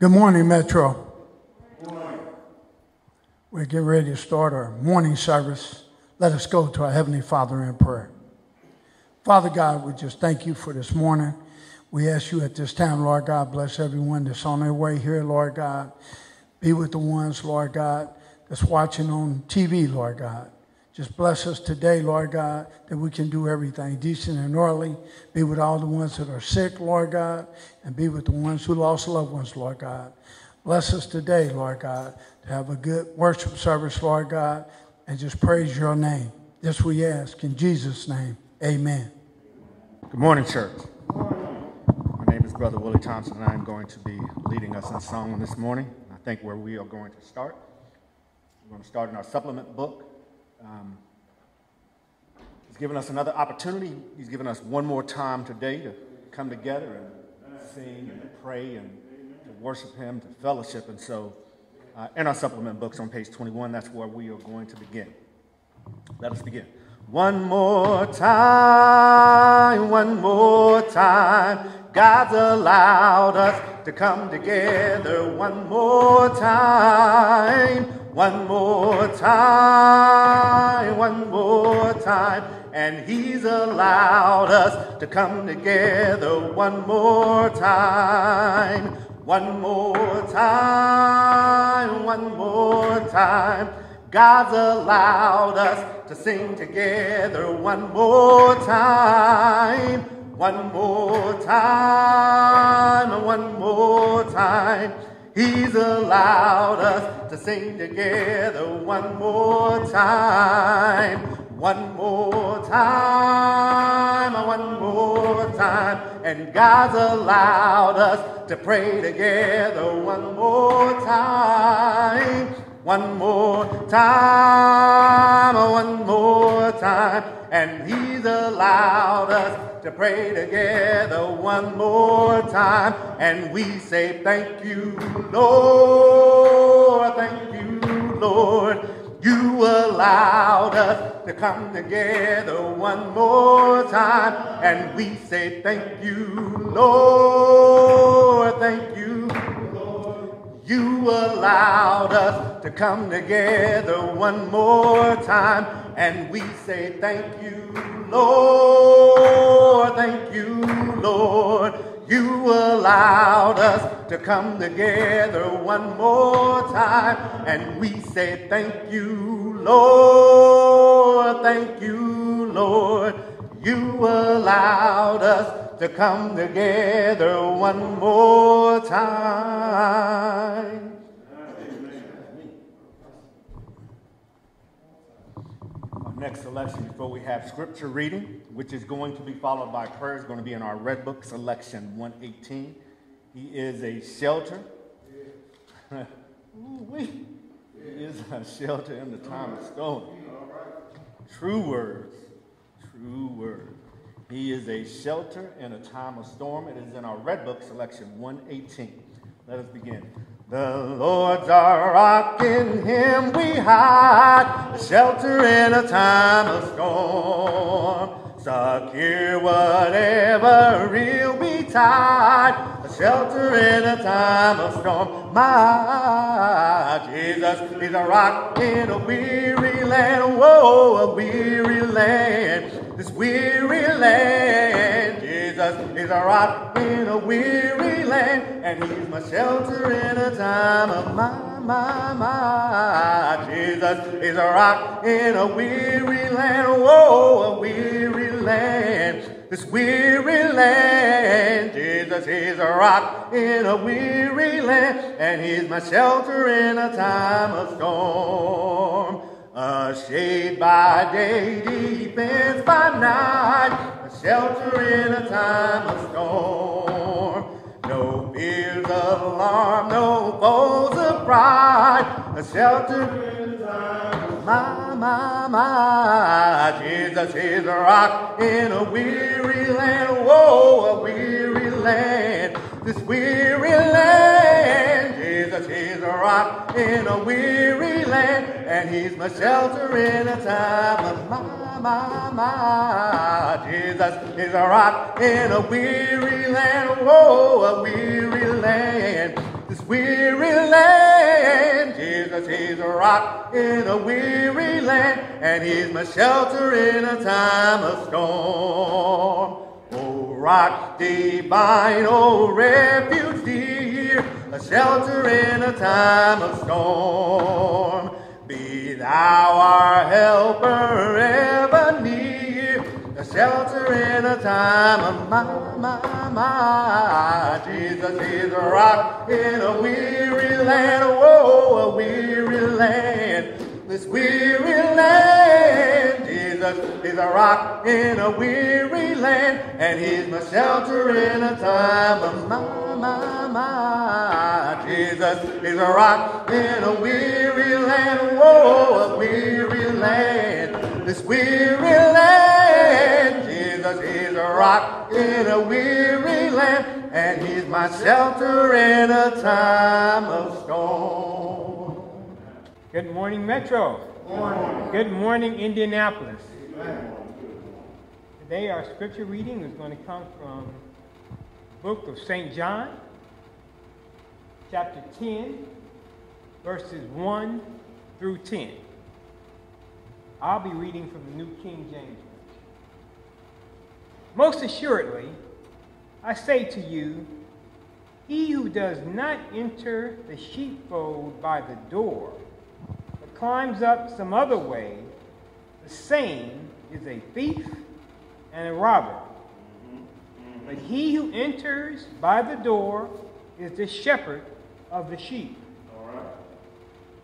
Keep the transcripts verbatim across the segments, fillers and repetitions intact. Good morning, Metro. Good morning. We're getting ready to start our morning service. Let us go to our Heavenly Father in prayer. Father God, we just thank you for this morning. We ask you at this time, Lord God, bless everyone that's on their way here, Lord God. Be with the ones, Lord God, that's watching on T V, Lord God. Just bless us today, Lord God, that we can do everything decent and orderly. Be with all the ones that are sick, Lord God, and be with the ones who lost loved ones, Lord God. Bless us today, Lord God, to have a good worship service, Lord God, and just praise your name. This we ask in Jesus' name. Amen. Good morning, church. Good morning. My name is Brother Willie Thompson, and I'm going to be leading us in song this morning. I think where we are going to start, we're going to start in our supplement book. Um, he's given us another opportunity. He's given us one more time today to come together and sing and pray and to worship him, to fellowship. And so uh, in our supplement books on page twenty-one, that's where we are going to begin. Let us begin. One more time, one more time, God's allowed us to come together one more time. One more time, one more time, and he's allowed us to come together one more time. One more time, one more time, God's allowed us to sing together one more time. One more time, one more time, he's allowed us to sing together one more time, one more time, one more time, and God's allowed us to pray together one more time, one more time, one more time, and he's allowed us to pray together one more time, and we say thank you, Lord, thank you, Lord, you allowed us to come together one more time, and we say thank you, Lord, thank you, Lord, you allowed us to come together one more time, and we say thank you, Lord, thank you, Lord, you allowed us to come together one more time, and we say thank you, Lord, thank you, Lord, you allowed us to come together one more time. Next selection before we have scripture reading, which is going to be followed by prayer, is going to be in our red book selection one eighteen. He is a shelter. Yeah. Ooh, wee. Yeah. He is a shelter in the time of storm. Right. True words. True words. He is a shelter in a time of storm. It is in our red book selection one eighteen. Let us begin. The Lord's our rock, in him we hide, a shelter in a time of storm. Secure whatever ill betide, a shelter in a time of storm. My Jesus is a rock in a weary land, whoa, a weary land, this weary land. Jesus is a rock in a weary land, and he's my shelter in a time of my, my, my. Jesus is a rock in a weary land, whoa, a weary land, this weary land. Jesus is a rock in a weary land, and he's my shelter in a time of storm. A shade by day, defense by night, shelter in a time of storm. No fear's alarm, no foes of pride, a shelter in a time of my, my, my. Jesus is a rock in a weary land, whoa, a weary land, this weary land. Jesus is a rock in a weary land, and he's my shelter in a time of my, my, my. Jesus is a rock in a weary land, whoa, a weary land. land, this weary land. Jesus, he's a rock in a weary land, and he's my shelter in a time of storm. Oh, rock divine, oh, refuge dear, a shelter in a time of storm. Be thou our helper ever near, a shelter in a time of my, my, my. Jesus is a rock in a weary land, oh, a weary land, this weary land. Jesus is a rock in a weary land, and he's my shelter in a time of my, my, my. Jesus is a rock in a weary land, whoa, a weary land, this weary land. Jesus is a rock in a weary land, and he's my shelter in a time of storm. Good morning, Metro. Good morning, Good morning Indianapolis. Amen. Today our scripture reading is going to come from the book of Saint John, chapter ten, verses one through ten. I'll be reading from the New King James Version. Most assuredly, I say to you, he who does not enter the sheepfold by the door, but climbs up some other way, the same is a thief and a robber. But he who enters by the door is the shepherd of the sheep. All right.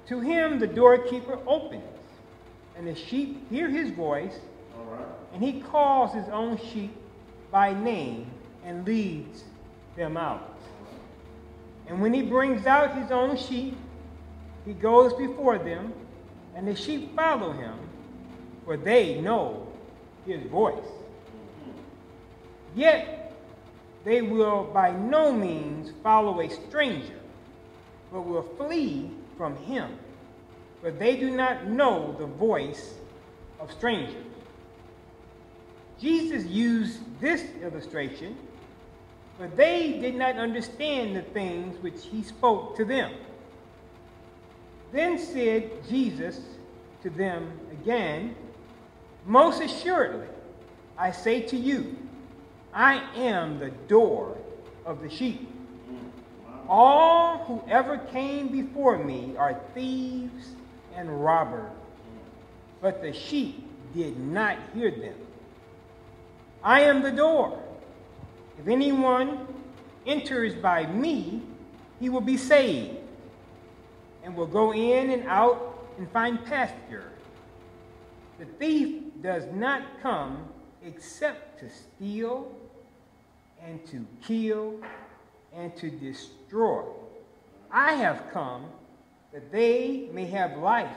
To him the doorkeeper opens, and the sheep hear his voice. All right. And he calls his own sheep by name and leads them out. And when he brings out his own sheep, he goes before them, and the sheep follow him, for they know his voice. Yet they will by no means follow a stranger, but will flee from him, for they do not know the voice of strangers. Jesus used this illustration, but they did not understand the things which he spoke to them. Then said Jesus to them again, most assuredly, I say to you, I am the door of the sheep. All who ever came before me are thieves and robbers, but the sheep did not hear them. I am the door. If anyone enters by me, he will be saved and will go in and out and find pasture. The thief does not come except to steal and to kill, and to destroy. I have come that they may have life,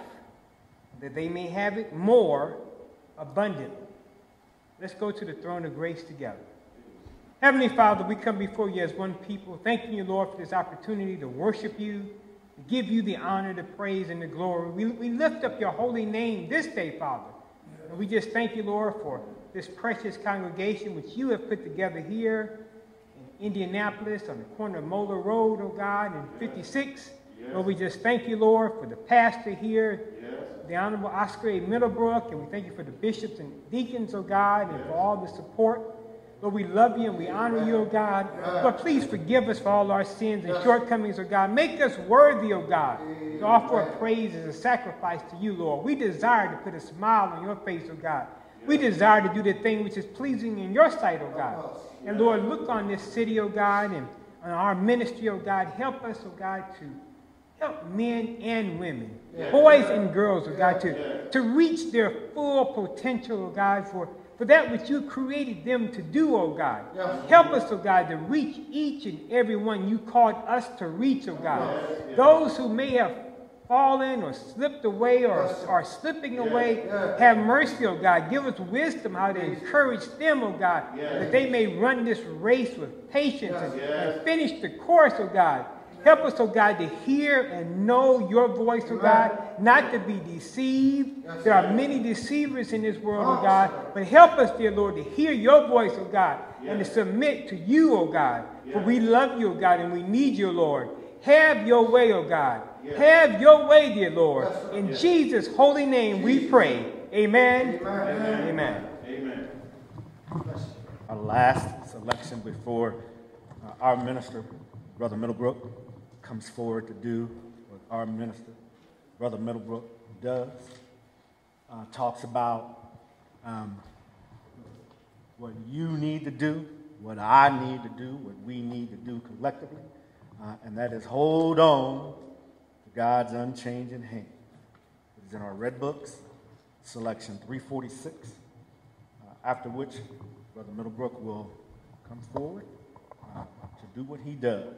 that they may have it more abundantly. Let's go to the throne of grace together. Heavenly Father, we come before you as one people, thanking you, Lord, for this opportunity to worship you, to give you the honor, the praise, and the glory. We, we lift up your holy name this day, Father. And we just thank you, Lord, for this precious congregation which you have put together here in Indianapolis on the corner of Molar Road, oh God, and yes. fifty-six. Yes. Lord, we just thank you, Lord, for the pastor here, yes. the Honorable Oscar A. Middlebrook, and we thank you for the bishops and deacons, oh God, and yes. for all the support. Lord, we love you and we honor you, oh God. Yes. Lord, please forgive us for all our sins and yes. shortcomings, oh God. Make us worthy, oh God, yes. to offer a praise as a sacrifice to you, Lord. We desire to put a smile on your face, oh God. We desire to do the thing which is pleasing in your sight, O God. And Lord, look on this city, O God, and on our ministry, O God. Help us, O God, to help men and women, yeah. boys and girls, O God, to, to reach their full potential, O God, for, for that which you created them to do, O God. Help us, O God, to reach each and every one you called us to reach, O God. Those who may have fallen or slipped away or are slipping away, have mercy, O God. Give us wisdom how to encourage them, O God, that they may run this race with patience and finish the course, O God. Help us, oh God, to hear and know your voice, oh God, not to be deceived. There are many deceivers in this world, oh God, but help us, dear Lord, to hear your voice, oh God, and to submit to you, oh God, for we love you, oh God, and we need you, Lord. Have your way, oh God. Have your way, dear Lord. In Jesus' holy name we pray. Amen. Amen. Amen. Our last selection before uh, our minister, Brother Middlebrook, comes forward to do what our minister, Brother Middlebrook, does. Uh, talks about um, what you need to do, what I need to do, what we need to do collectively, uh, and that is hold on to God's unchanging hand. It is in our red books, selection three forty-six, uh, after which Brother Middlebrook will come forward uh, to do what he does.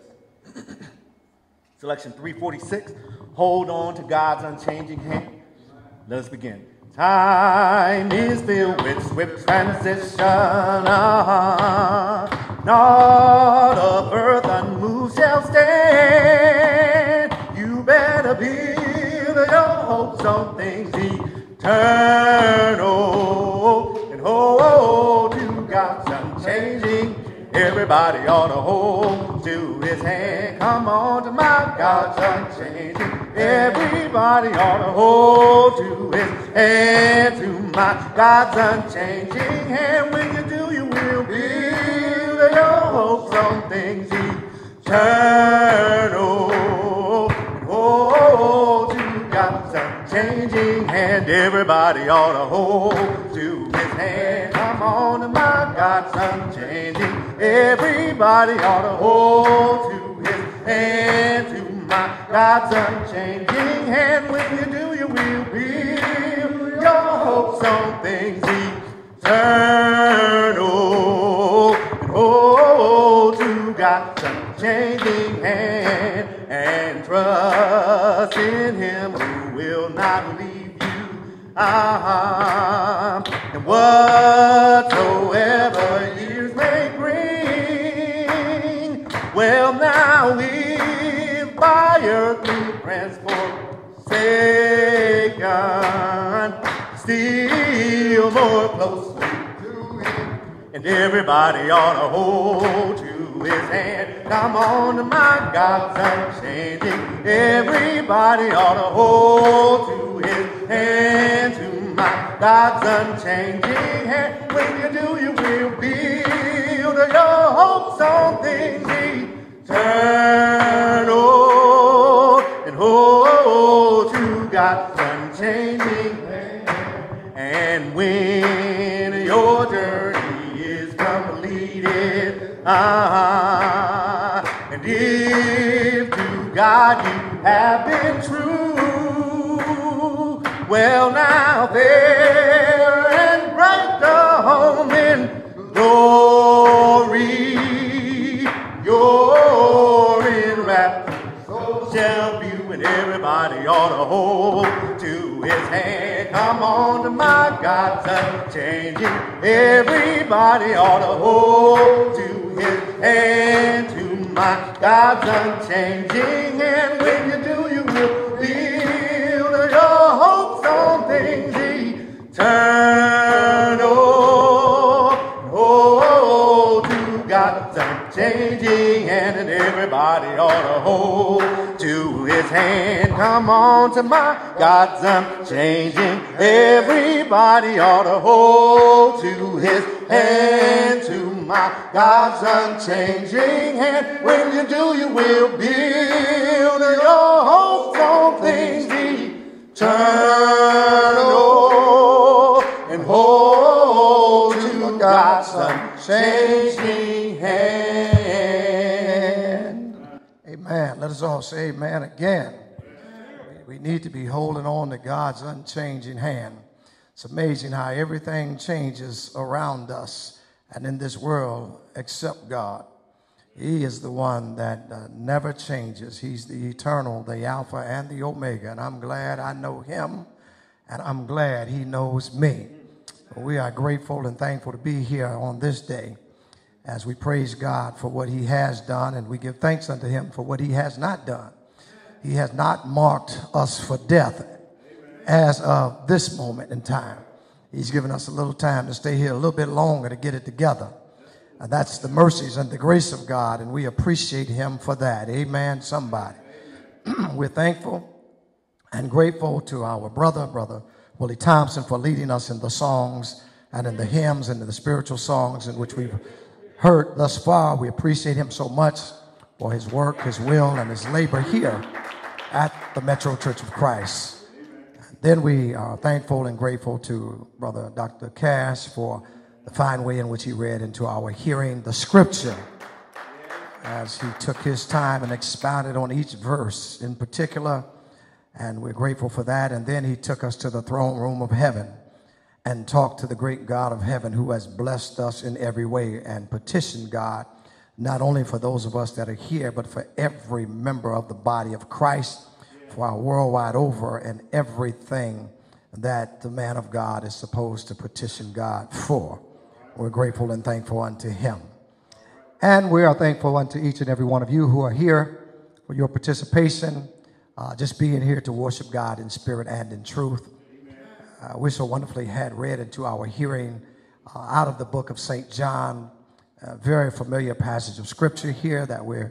Selection three forty-six, hold on to God's unchanging hand. Let us begin. Time is filled with swift transition, uh-huh. Not of earth unmoved shall stand. You better build your hopes on things eternal, and hold to God's unchanging. Everybody ought to hold to his hand. Come on to my God's unchanging. Everybody ought to hold to his hand, to my God's unchanging hand. When you do, you will build your hopes on things eternal. Hold to God's unchanging hand. Everybody ought to hold to his hand. Come on to my God's unchanging. Everybody ought to hold to his hand, to my God's unchanging hand. When you do, you will build your hopes on things eternal. And hold to God's unchanging hand, and trust in him who will not leave you. Uh-huh. And whatsoever years may bring, well, now we by earthly friends forsaken, still more closely to him. And everybody ought to hold to his hand. Come on to my God's unchanging. Everybody ought to hold to his hand, to my God's unchanging hand. When you do, you will build your hopes on things eternal. Hold to God's unchanging hand, and when your journey is completed, uh-huh, and if to God you have been true, well, now fair and bright the home in glory you're enwrapped, so shall be. And everybody ought to hold to his hand. Come on to my God's unchanging. Everybody ought to hold to his hand, to my God's unchanging. And when you do, you will build your hopes on things eternal. Hold to God's unchanging hand, and everybody ought to hold to his hand. Come on to my God's unchanging. Everybody ought to hold to his hand, to my God's unchanging hand. When you do, you will build your hopes on things eternal, and hold to God's unchanging hand. Let us all say amen again. Amen. We need to be holding on to God's unchanging hand. It's amazing how everything changes around us and in this world except God. He is the one that uh, never changes. He's the eternal, the Alpha and the Omega. And I'm glad I know him, and I'm glad he knows me. We are grateful and thankful to be here on this day. as we praise God for what he has done, and we give thanks unto him for what he has not done. He has not marked us for death as of this moment in time. He's given us a little time to stay here a little bit longer to get it together. And that's the mercies and the grace of God, and we appreciate him for that. Amen, somebody. We're thankful and grateful to our brother, Brother Willie Thompson, for leading us in the songs and in the hymns and in the spiritual songs in which we've heard thus far. We appreciate him so much for his work, his will, and his labor here at the Metro Church of Christ. Then we are thankful and grateful to Brother Doctor Cash for the fine way in which he read into our hearing the scripture as he took his time and expounded on each verse in particular, and we're grateful for that. And then he took us to the throne room of heaven and talked to the great God of heaven, who has blessed us in every way, and petitioned God not only for those of us that are here, but for every member of the body of Christ, for our worldwide over, and everything that the man of God is supposed to petition God for. We're grateful and thankful unto him. And we are thankful unto each and every one of you who are here for your participation, uh, just being here to worship God in spirit and in truth. Uh, we so wonderfully had read into our hearing uh, out of the book of Saint John, a very familiar passage of scripture here that we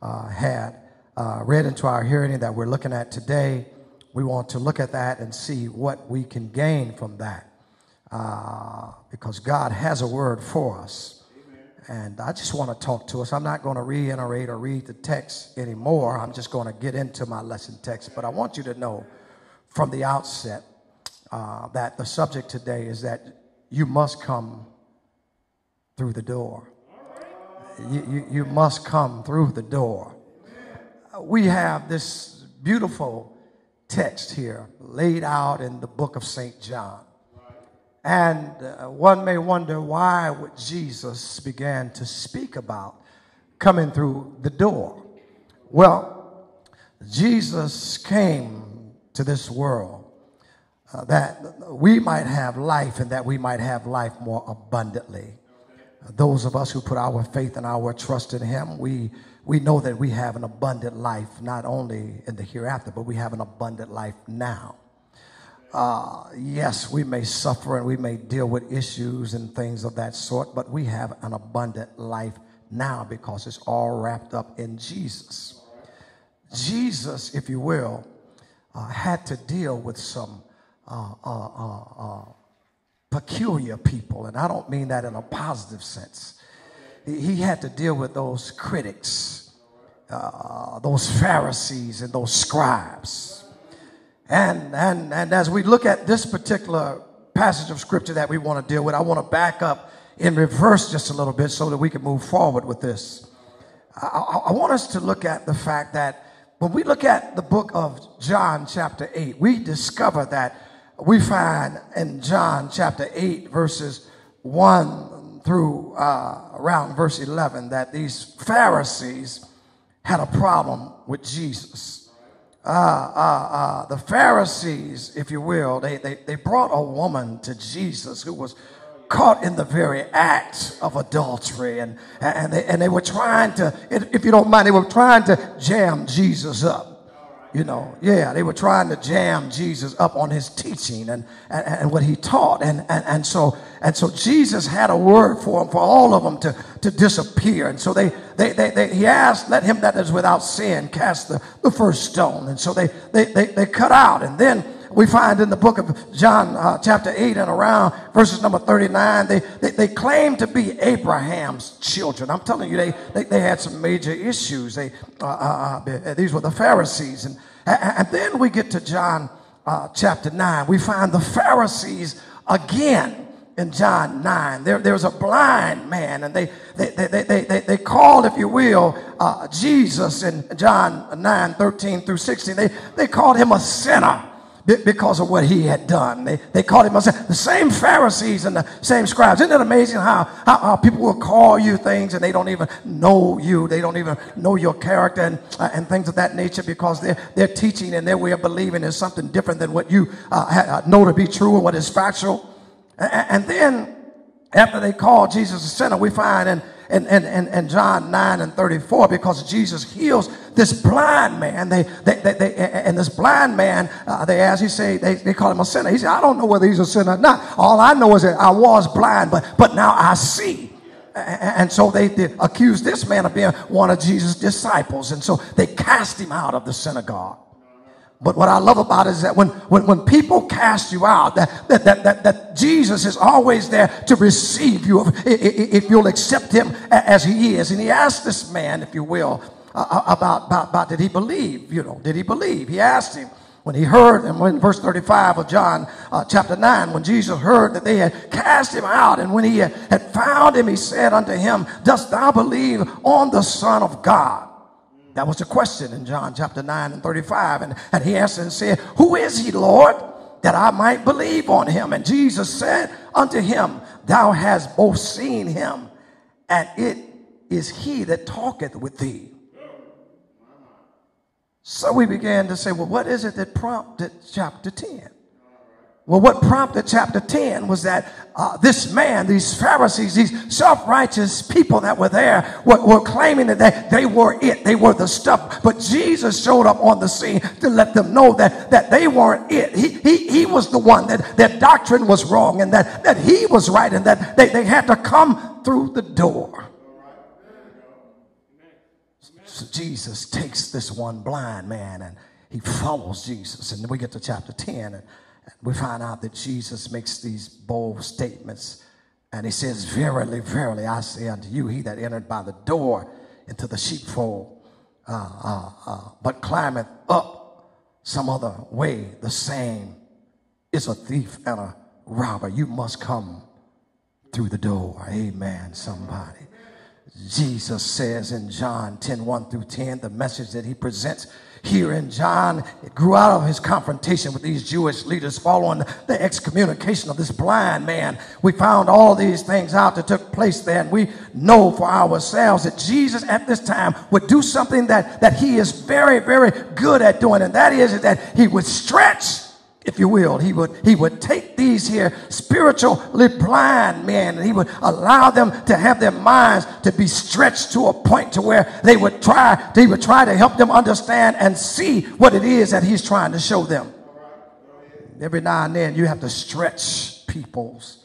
uh, had. Uh, read into our hearing that we're looking at today. We want to look at that and see what we can gain from that, uh, because God has a word for us. Amen. And I just want to talk to us. I'm not going to reiterate or read the text anymore. I'm just going to get into my lesson text, but I want you to know from the outset uh, that the subject today is that you must come through the door. You, you, you must come through the door. We have this beautiful text here laid out in the book of Saint John. And uh, one may wonder, why would Jesus begin to speak about coming through the door? Well, Jesus came to this world uh, that we might have life, and that we might have life more abundantly. Uh, those of us who put our faith and our trust in him, we We know that we have an abundant life, not only in the hereafter, but we have an abundant life now. Uh, yes, we may suffer and we may deal with issues and things of that sort, but we have an abundant life now because it's all wrapped up in Jesus. Jesus, if you will, uh, had to deal with some uh, uh, uh, uh, peculiar people, and I don't mean that in a positive sense. He had to deal with those critics, uh, those Pharisees and those scribes. And, and, and as we look at this particular passage of scripture that we want to deal with, I want to back up in reverse just a little bit so that we can move forward with this. I, I, I want us to look at the fact that when we look at the book of John chapter eight, we discover that we find in John chapter eight verses one through uh, around verse eleven that these Pharisees had a problem with Jesus. Uh, uh, uh, the Pharisees, if you will, they, they, they brought a woman to Jesus who was caught in the very act of adultery, and, and, they, and they were trying to, if you don't mind, they were trying to jam Jesus up. You know, yeah, they were trying to jam Jesus up on his teaching and, and, and what he taught. And, and, and, so, and so Jesus had a word for him, for all of them to, to disappear. And so they, they, they, they, he asked, let him that is without sin cast the, the first stone. And so they, they, they, they cut out. And then we find in the book of John uh, chapter eight and around verses number thirty-nine, they, they, they claim to be Abraham's children. I'm telling you, they, they, they had some major issues. They, uh, uh, uh, these were the Pharisees. And And then we get to John uh, chapter nine. We find the Pharisees again in John nine. There, there's a blind man, and they they they they they, they called, if you will, uh, Jesus in John nine thirteen through sixteen. They they called him a sinner because of what he had done. They they called him a sinner. The same Pharisees and the same scribes. Isn't it amazing how, how how people will call you things and they don't even know you. They don't even know your character and uh, and things of that nature, because their their teaching and their way of believing is something different than what you uh, know to be true and what is factual. And, and then after they called Jesus a sinner, we find in in, in, in, in John nine and thirty-four, because Jesus heals this blind man. They, they, they, they and this blind man, uh, they asked, he said, they, they call him a sinner. He said, I don't know whether he's a sinner or not. All I know is that I was blind, but, but now I see. And so they, they accused this man of being one of Jesus' disciples. And so they cast him out of the synagogue. But what I love about it is that when, when, when people cast you out, that, that, that, that, that Jesus is always there to receive you if, if you'll accept him as he is. And he asked this man, if you will, uh, about, about, about did he believe, you know, did he believe? He asked him. When he heard, and when verse thirty-five of John uh, chapter nine, when Jesus heard that they had cast him out, and when he had, had found him, he said unto him, dost thou believe on the Son of God? That was the question in John chapter nine and thirty-five. And, and he answered and said, who is he, Lord, that I might believe on him? And Jesus said unto him, thou hast both seen him, and it is he that talketh with thee. So we began to say, well, what is it that prompted chapter ten? Well, what prompted chapter ten was that uh, this man, these Pharisees, these self-righteous people that were there were, were claiming that they, they were it. They were the stuff. But Jesus showed up on the scene to let them know that, that they weren't it. He, he, he was the one that their doctrine was wrong, and that, that he was right, and that they, they had to come through the door. Jesus takes this one blind man and he follows Jesus. And then we get to chapter ten and we find out that Jesus makes these bold statements. And he says, verily, verily, I say unto you, he that entered by the door into the sheepfold, uh, uh, uh, but climbeth up some other way, the same is a thief and a robber. You must come through the door. Amen, somebody. Jesus says in John ten, one through ten, the message that he presents here in John, it grew out of his confrontation with these Jewish leaders following the excommunication of this blind man. We found all these things out that took place there, and we know for ourselves that Jesus at this time would do something that, that he is very, very good at doing, and that is that he would stretch, if you will. He would, he would take these here spiritually blind men, and he would allow them to have their minds to be stretched to a point to where they would try, they would try to help them understand and see what it is that he's trying to show them. Every now and then you have to stretch people's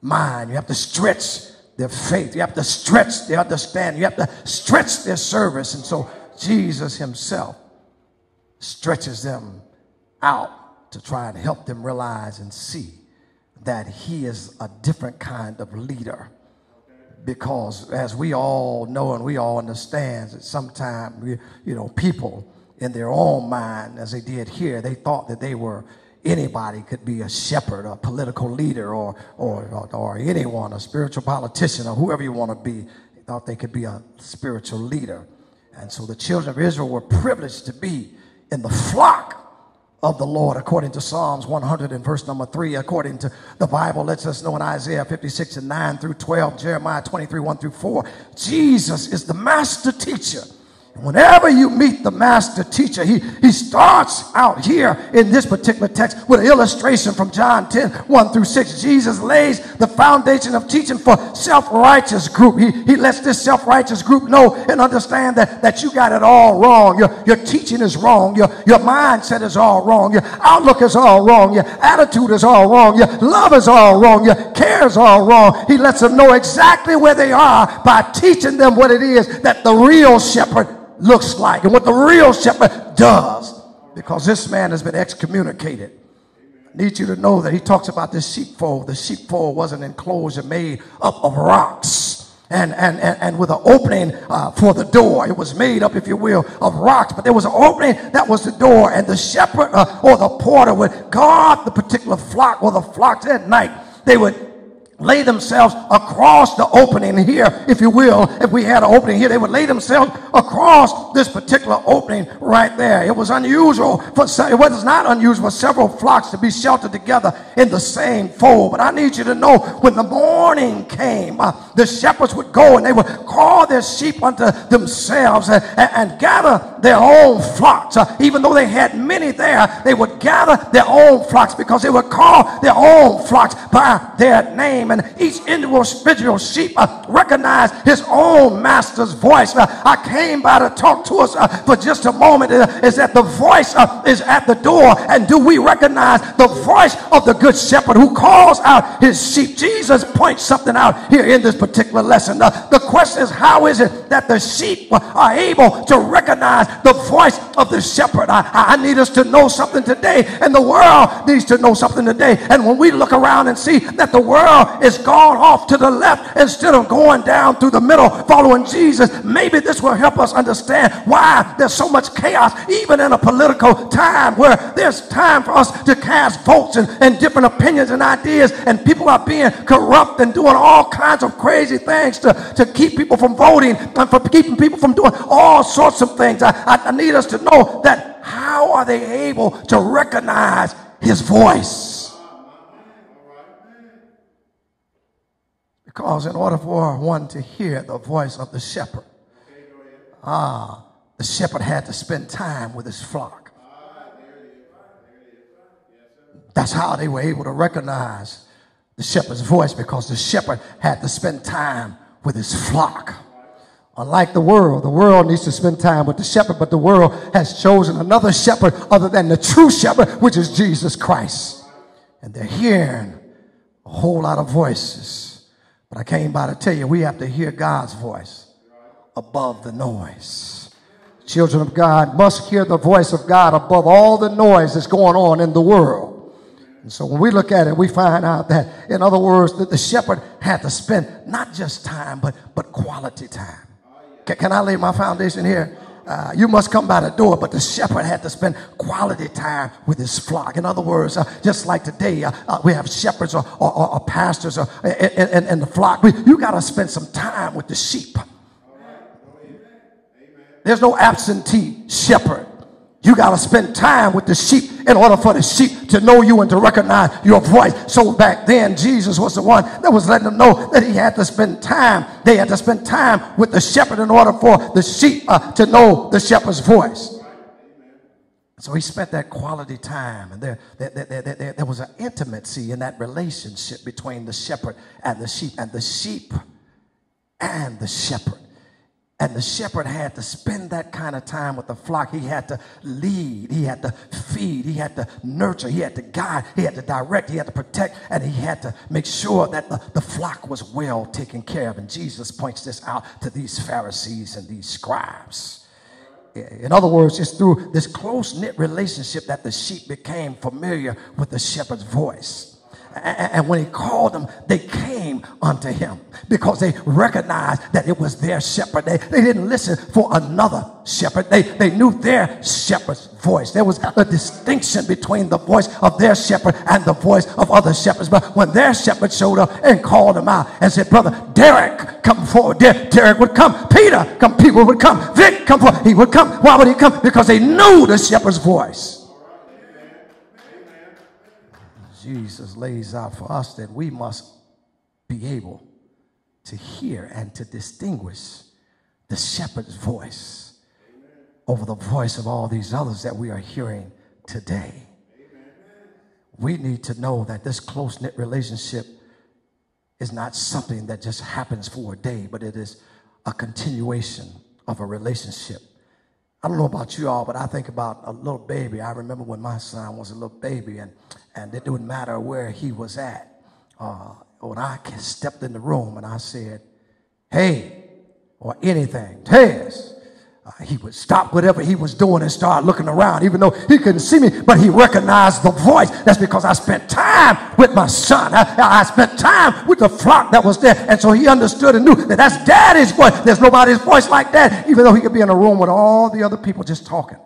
mind. You have to stretch their faith. You have to stretch their understanding. You have to stretch their service. And so Jesus himself stretches them out to try and help them realize and see that he is a different kind of leader. Because as we all know and we all understand, that sometimes, we, you know, people in their own mind, as they did here, they thought that they were, anybody could be a shepherd, a political leader, or, or, or, or anyone, a spiritual politician, or whoever you want to be. They thought they could be a spiritual leader. And so the children of Israel were privileged to be in the flock of the Lord, according to Psalms one hundred and verse number three, according to the Bible, lets us know in Isaiah fifty-six and nine through twelve, Jeremiah twenty-three, one through four, Jesus is the master teacher. Whenever you meet the master teacher, he, he starts out here in this particular text with an illustration from John ten, one through six. Jesus lays the foundation of teaching for self-righteous group. He, he lets this self-righteous group know and understand that, that you got it all wrong. Your, your teaching is wrong. Your, your mindset is all wrong. Your outlook is all wrong. Your attitude is all wrong. Your love is all wrong. Your care is all wrong. He lets them know exactly where they are by teaching them what it is that the real shepherd looks like and what the real shepherd does, because this man has been excommunicated. I need you to know that he talks about this sheepfold. The sheepfold was an enclosure made up of rocks and, and, and, and with an opening uh, for the door. It was made up, if you will, of rocks, but there was an opening that was the door, and the shepherd uh, or the porter would guard the particular flock or the flocks at night. They would lay themselves across the opening here, if you will. If we had an opening here, they would lay themselves across this particular opening right there. It was unusual for it was not unusual for several flocks to be sheltered together in the same fold. But I need you to know, when the morning came, uh, the shepherds would go and they would call their sheep unto themselves and, and, and gather their own flocks. Uh, even though they had many there, they would gather their own flocks, because they would call their own flocks by their name. famine. Each individual sheep uh, recognized his own master's voice. Uh, I came by to talk to us uh, for just a moment. Uh, is that the voice uh, is at the door, and do we recognize the voice of the good shepherd who calls out his sheep? Jesus points something out here in this particular lesson. Uh, the question is, how is it that the sheep are able to recognize the voice of the shepherd? I, I need us to know something today, and the world needs to know something today. And when we look around and see that the world is gone off to the left instead of going down through the middle following Jesus, maybe this will help us understand why there's so much chaos, even in a political time where there's time for us to cast votes and, and different opinions and ideas, and people are being corrupt and doing all kinds of crazy things to, to keep people from voting and for keeping people from doing all sorts of things. I, I, I need us to know that. How are they able to recognize his voice? Because in order for one to hear the voice of the shepherd, ah, the shepherd had to spend time with his flock. That's how they were able to recognize the shepherd's voice, because the shepherd had to spend time with his flock. Unlike the world, the world needs to spend time with the shepherd, but the world has chosen another shepherd other than the true shepherd, which is Jesus Christ. And they're hearing a whole lot of voices. But I came by to tell you, we have to hear God's voice above the noise. Children of God must hear the voice of God above all the noise that's going on in the world. And so when we look at it, we find out that, in other words, that the shepherd had to spend not just time, but, but quality time. Can I lay my foundation here? Uh, you must come by the door, but the shepherd had to spend quality time with his flock. In other words, uh, just like today, uh, uh, we have shepherds or, or, or pastors or, and, and, and the flock. We, you got to spend some time with the sheep. There's no absentee shepherd. You got to spend time with the sheep in order for the sheep to know you and to recognize your voice. So back then, Jesus was the one that was letting them know that he had to spend time. They had to spend time with the shepherd in order for the sheep uh, to know the shepherd's voice. So he spent that quality time, and there, there, there, there, there, there was an intimacy in that relationship between the shepherd and the sheep, and the sheep and the shepherd. And the shepherd had to spend that kind of time with the flock. He had to lead. He had to feed. He had to nurture. He had to guide. He had to direct. He had to protect. And he had to make sure that the, the flock was well taken care of. And Jesus points this out to these Pharisees and these scribes. In other words, it's through this close-knit relationship that the sheep became familiar with the shepherd's voice. And when he called them, they came unto him because they recognized that it was their shepherd. They, they didn't listen for another shepherd. They, they knew their shepherd's voice. There was a distinction between the voice of their shepherd and the voice of other shepherds. But when their shepherd showed up and called them out and said, "Brother Derek, come forward." Der- Derek would come. Peter, come. People would come. Vic, come forward. He would come. Why would he come? Because they knew the shepherd's voice. Jesus lays out for us that we must be able to hear and to distinguish the shepherd's voice over the voice of all these others that we are hearing today. We need to know that this close-knit relationship is not something that just happens for a day, but it is a continuation of a relationship. I don't know about you all, but I think about a little baby. I remember when my son was a little baby, and, and it didn't matter where he was at. Uh, when I stepped in the room and I said, "Hey," or anything, "Tez," uh, he would stop whatever he was doing and start looking around, even though he couldn't see me, but he recognized the voice. That's because I spent time with my son. I, I spent time with the flock that was there, and so he understood and knew that that's daddy's voice. There's nobody's voice like that, even though he could be in a room with all the other people just talking.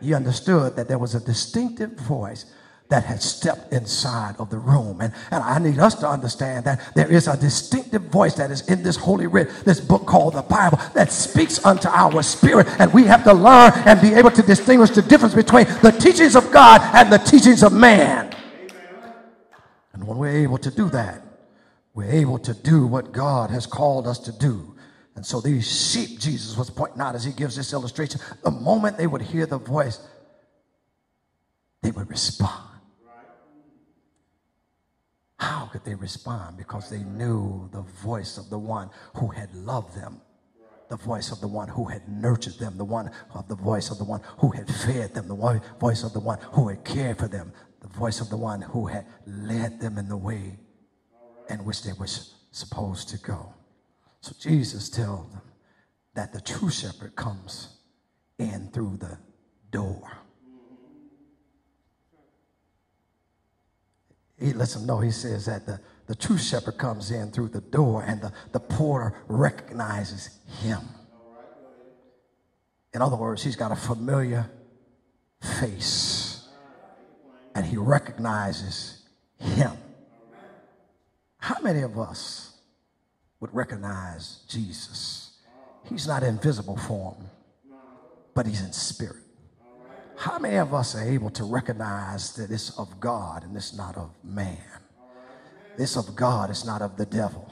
He understood that there was a distinctive voice that had stepped inside of the room. And, and I need us to understand that there is a distinctive voice that is in this Holy Writ, this book called the Bible, that speaks unto our spirit. And we have to learn and be able to distinguish the difference between the teachings of God and the teachings of man. And when we're able to do that, we're able to do what God has called us to do. And so these sheep, Jesus was pointing out as he gives this illustration, the moment they would hear the voice, they would respond. How could they respond? Because they knew the voice of the one who had loved them, the voice of the one who had nurtured them, the one of the voice of the one who had fed them, the voice of the one who had cared for them, the voice of the one who had led them in the way in which they were supposed to go. So Jesus tells them that the true shepherd comes in through the door. He lets them know, he says that the, the true shepherd comes in through the door, and the, the porter recognizes him. In other words, he's got a familiar face, and he recognizes him. How many of us would recognize Jesus? He's not in visible form, but he's in spirit. How many of us are able to recognize that it's of God and it's not of man? It's of God, it's not of the devil.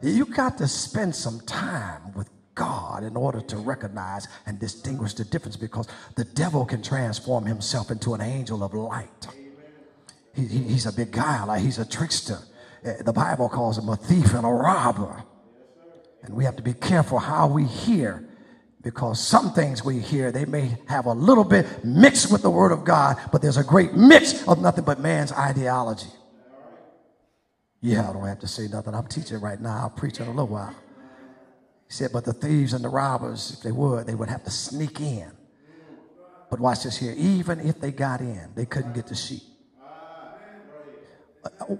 You got to spend some time with God in order to recognize and distinguish the difference, because the devil can transform himself into an angel of light. He, he, he's a beguiler, he's a trickster. The Bible calls him a thief and a robber. And we have to be careful how we hear, because some things we hear, they may have a little bit mixed with the Word of God, but there's a great mix of nothing but man's ideology. Yeah, I don't have to say nothing. I'm teaching right now. I'll preach in a little while. He said, but the thieves and the robbers, if they would, they would have to sneak in. But watch this here. Even if they got in, they couldn't get the sheep.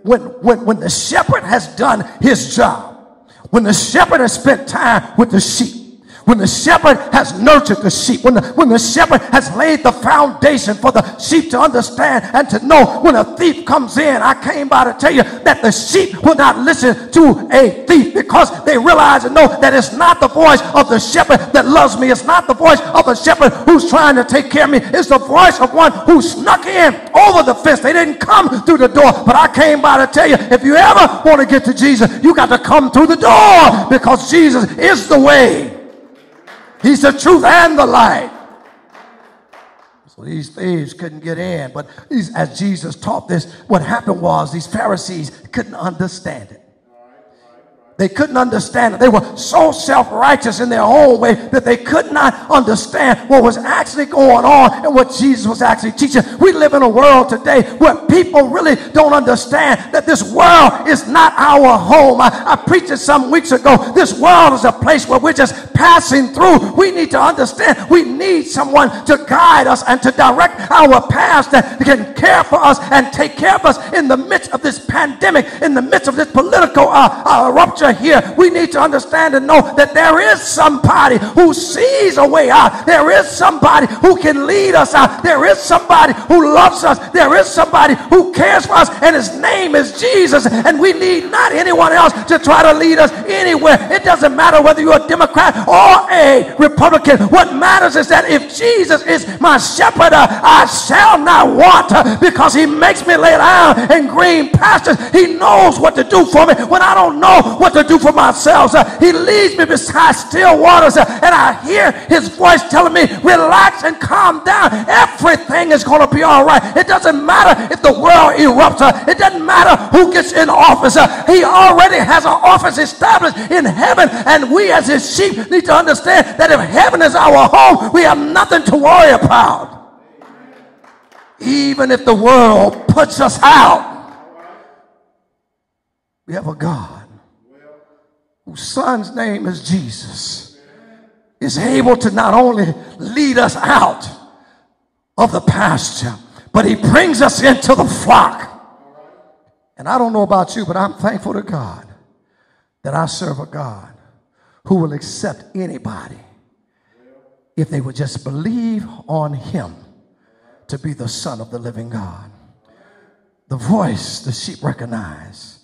When, when, when the shepherd has done his job, when the shepherd has spent time with the sheep, when the shepherd has nurtured the sheep, when the, when the shepherd has laid the foundation for the sheep to understand and to know, when a thief comes in, I came by to tell you that the sheep will not listen to a thief, because they realize and know that it's not the voice of the shepherd that loves me. It's not the voice of a shepherd who's trying to take care of me. It's the voice of one who snuck in over the fence. They didn't come through the door, but I came by to tell you, if you ever want to get to Jesus, you got to come through the door, because Jesus is the way. He's the truth and the light. So these thieves couldn't get in. But these, as Jesus taught this, what happened was these Pharisees couldn't understand it. They couldn't understand it. They were so self-righteous in their own way that they could not understand what was actually going on and what Jesus was actually teaching. We live in a world today where people really don't understand that this world is not our home. I, I preached it some weeks ago. This world is a place where we're just passing through. We need to understand we need someone to guide us and to direct our paths, that can care for us and take care of us in the midst of this pandemic, in the midst of this political uh, uh, rupture here. We need to understand and know that there is somebody who sees a way out. There is somebody who can lead us out. There is somebody who loves us. There is somebody who cares for us, and his name is Jesus, and we need not anyone else to try to lead us anywhere. It doesn't matter whether you're a Democrat or a Republican. What matters is that if Jesus is my shepherd, I shall not want, because he makes me lay down in green pastures. He knows what to do for me when I don't know what to do for myself. Uh, he leads me beside still waters, uh, and I hear his voice telling me, relax and calm down. Everything is going to be all right. It doesn't matter if the world erupts. Uh, it doesn't matter who gets in office. Uh, he already has an office established in heaven, and we as his sheep need to understand that if heaven is our home, we have nothing to worry about. Even if the world puts us out, we have a God whose son's name is Jesus, is able to not only lead us out of the pasture, but he brings us into the flock. And I don't know about you, but I'm thankful to God that I serve a God who will accept anybody if they would just believe on him to be the Son of the living God. The voice the sheep recognize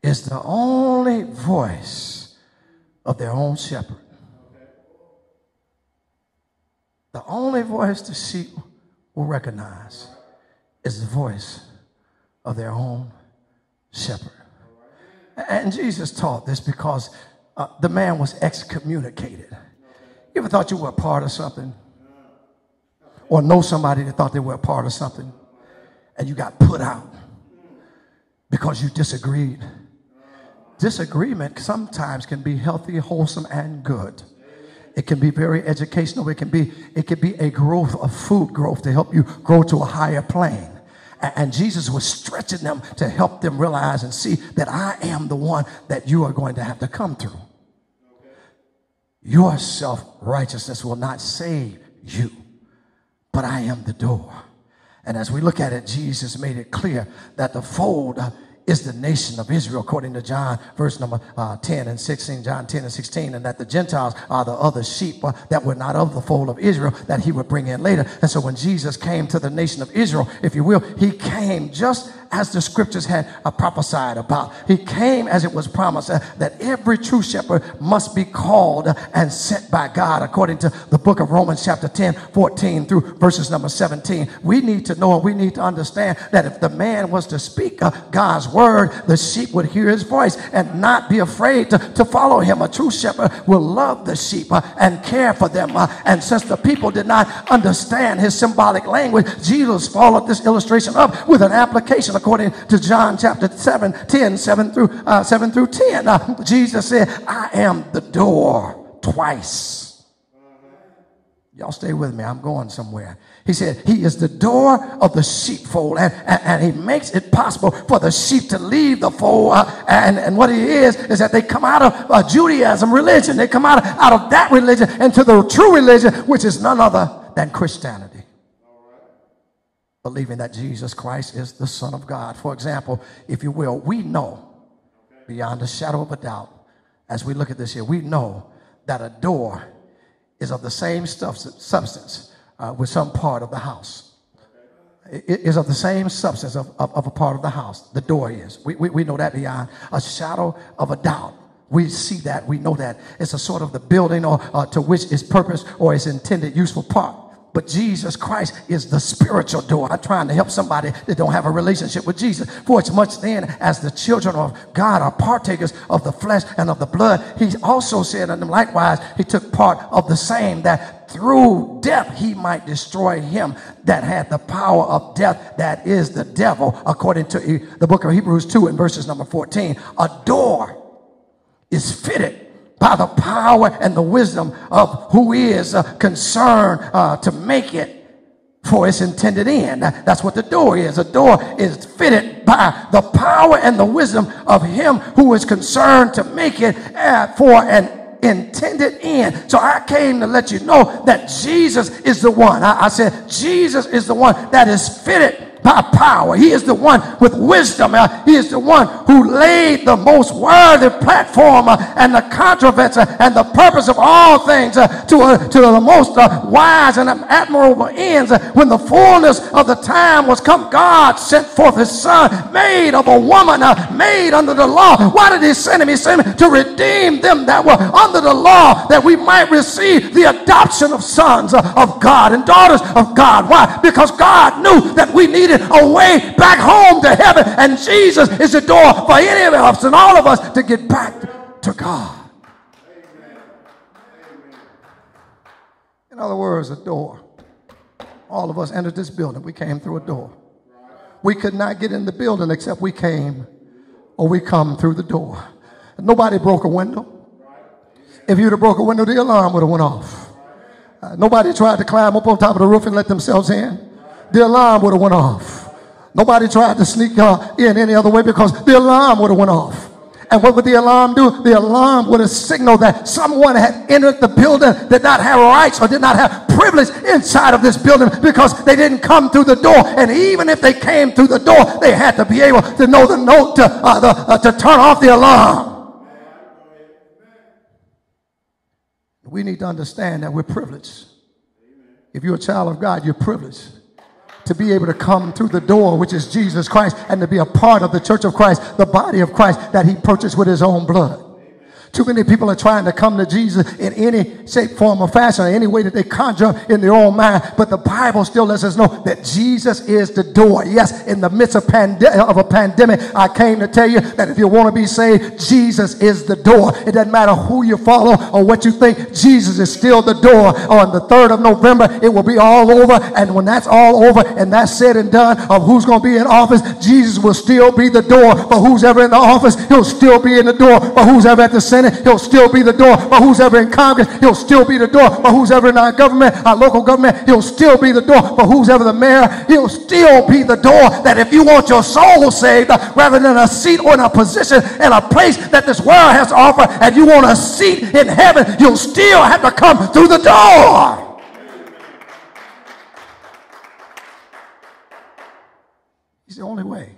is the only voice of their own shepherd. The only voice the sheep will recognize is the voice of their own shepherd. And Jesus taught this because uh, the man was excommunicated. You ever thought you were a part of something? Or know somebody that thought they were a part of something? And you got put out? because you disagreed. Disagreement sometimes can be healthy, wholesome, and good. It can be very educational. It can be, it can be a growth of food growth to help you grow to a higher plane. And Jesus was stretching them to help them realize and see that I am the one that you are going to have to come through. Your self-righteousness will not save you, but I am the door. And as we look at it, Jesus made it clear that the fold is the nation of Israel, according to John, verse number uh, ten and sixteen, John ten and sixteen, and that the Gentiles are the other sheep uh, that were not of the fold of Israel, that he would bring in later. And so when Jesus came to the nation of Israel, if you will, he came just as the scriptures had uh, prophesied about. He came as it was promised uh, that every true shepherd must be called uh, and sent by God, according to the book of Romans chapter ten, fourteen through verses number seventeen. We need to know and we need to understand that if the man was to speak uh, God's word, Word, the sheep would hear his voice and not be afraid to, to follow him. A true shepherd will love the sheep uh, and care for them. Uh, and since the people did not understand his symbolic language, Jesus followed this illustration up with an application according to John chapter seven, ten, seven through ten. Uh, Jesus said, I am the door twice. Y'all stay with me. I'm going somewhere. He said, he is the door of the sheepfold, and, and, and he makes it possible for the sheep to leave the fold. Uh, and, and what it is, is that they come out of uh, Judaism religion. They come out of, out of that religion into the true religion, which is none other than Christianity. Believing that Jesus Christ is the Son of God. For example, if you will, we know beyond a shadow of a doubt, as we look at this here, we know that a door is of the same substance uh, with some part of the house. It is of the same substance of, of, of a part of the house. The door is. We, we, we know that beyond a shadow of a doubt. We see that. We know that. It's a sort of the building or uh, to which its purpose or its intended useful part. But Jesus Christ is the spiritual door. I'm trying to help somebody that don't have a relationship with Jesus. For as much then as the children of God are partakers of the flesh and of the blood, he also said, and likewise, he took part of the same, that through death he might destroy him that had the power of death, that is the devil, according to the book of Hebrews two and verses number fourteen. A door is fitted by the power and the wisdom of who is uh, concerned uh, to make it for its intended end. That's what the door is. A door is fitted by the power and the wisdom of him who is concerned to make it uh, for an intended end. So I came to let you know that Jesus is the one. I, I said Jesus is the one that is fitted by power. He is the one with wisdom. Uh, he is the one who laid the most worthy platform uh, and the controversy uh, and the purpose of all things uh, to, uh, to the most uh, wise and admirable ends. Uh, when the fullness of the time was come, God sent forth his son, made of a woman, uh, made under the law. Why did he send him? He sent him to redeem them that were under the law, that we might receive the adoption of sons uh, of God and daughters of God. Why? Because God knew that we needed a way back home to heaven, and Jesus is the door for any of us and all of us to get back to God. Amen. Amen. In other words, a door. All of us entered this building. We came through a door. We could not get in the building except we came or we come through the door. Nobody broke a window. If you'd have broke a window, the alarm would have went off. Uh, nobody tried to climb up on top of the roof and let themselves in. The alarm would have went off. Nobody tried to sneak uh, in any other way, because the alarm would have went off. And what would the alarm do? The alarm would have signaled that someone had entered the building, did not have rights or did not have privilege inside of this building, because they didn't come through the door. And even if they came through the door, they had to be able to know the note to, uh, the, uh, to turn off the alarm. We need to understand that we're privileged. If you're a child of God, you're privileged to be able to come through the door, which is Jesus Christ, and to be a part of the church of Christ, the body of Christ that he purchased with his own blood. Too many people are trying to come to Jesus in any shape, form, or fashion, or any way that they conjure in their own mind. But the Bible still lets us know that Jesus is the door. Yes, in the midst of, pande of a pandemic, I came to tell you that if you want to be saved, Jesus is the door. It doesn't matter who you follow or what you think. Jesus is still the door. On the third of November, it will be all over. And when that's all over and that's said and done of who's going to be in office, Jesus will still be the door for who's ever in the office. He'll still be in the door for who's ever at the Senate. He'll still be the door for who's ever in Congress. He'll still be the door for who's ever in our government, our local government. He'll still be the door for who's ever the mayor. He'll still be the door that if you want your soul saved, rather than a seat or in a position and a place that this world has to offer, and you want a seat in heaven, you'll still have to come through the door. He's the only way.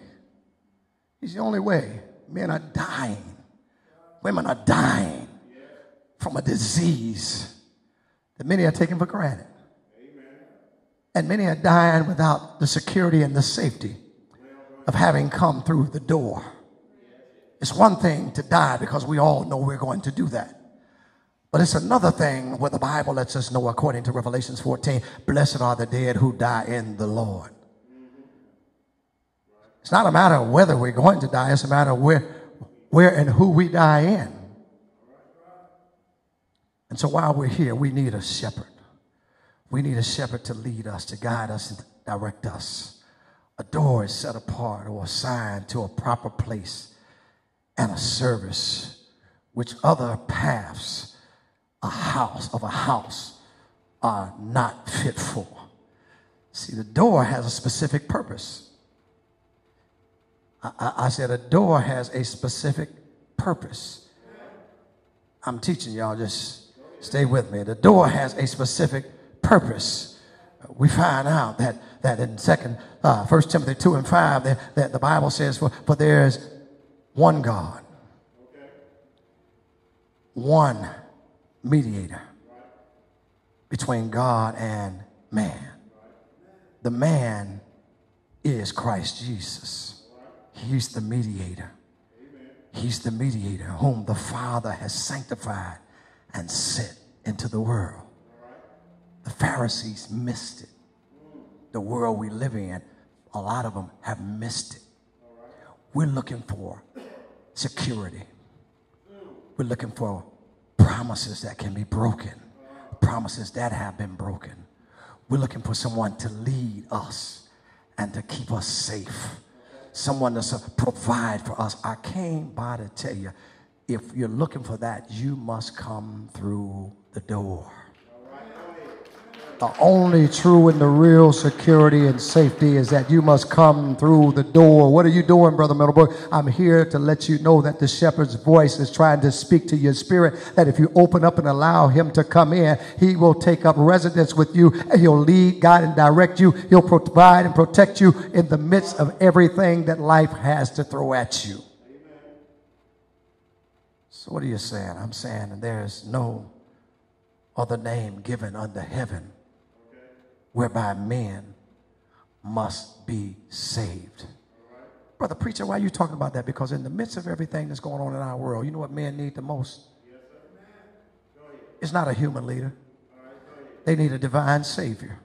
He's the only way. Men are dying. Women are dying from a disease that many are taking for granted. Amen. And many are dying without the security and the safety of having come through the door. It's one thing to die because we all know we're going to do that. But it's another thing where the Bible lets us know, according to Revelations fourteen, blessed are the dead who die in the Lord. It's not a matter of whether we're going to die. It's a matter of where, where and who we die in. And so while we're here, we need a shepherd. We need a shepherd to lead us, to guide us, and direct us. A door is set apart or assigned to a proper place and a service, which other paths a house of a house are not fit for. See, the door has a specific purpose. I, I said a door has a specific purpose. I'm teaching y'all, just stay with me. The door has a specific purpose. We find out that, that in second, uh, First Timothy two and five, that, that the Bible says, for, for there is one God, one mediator between God and man. The man is Christ Jesus. He's the mediator. Amen. He's the mediator whom the Father has sanctified and sent into the world. Right. The Pharisees missed it. Mm. The world we live in, a lot of them have missed it. Right. We're looking for security. Mm. We're looking for promises that can be broken, right. Promises that have been broken. We're looking for someone to lead us and to keep us safe. Someone to provide for us. I came by to tell you, if you're looking for that, you must come through the door. The only true and the real security and safety is that you must come through the door. What are you doing, Brother Middlebrook? I'm here to let you know that the shepherd's voice is trying to speak to your spirit, that if you open up and allow him to come in, he will take up residence with you, and he'll lead, guide, and direct you. He'll provide and protect you in the midst of everything that life has to throw at you. So what are you saying? I'm saying there's no other name given under heaven whereby men must be saved. Right. Brother preacher, why are you talking about that? Because in the midst of everything that's going on in our world, you know what men need the most? Yes, it's not a human leader. Right, they need a divine savior.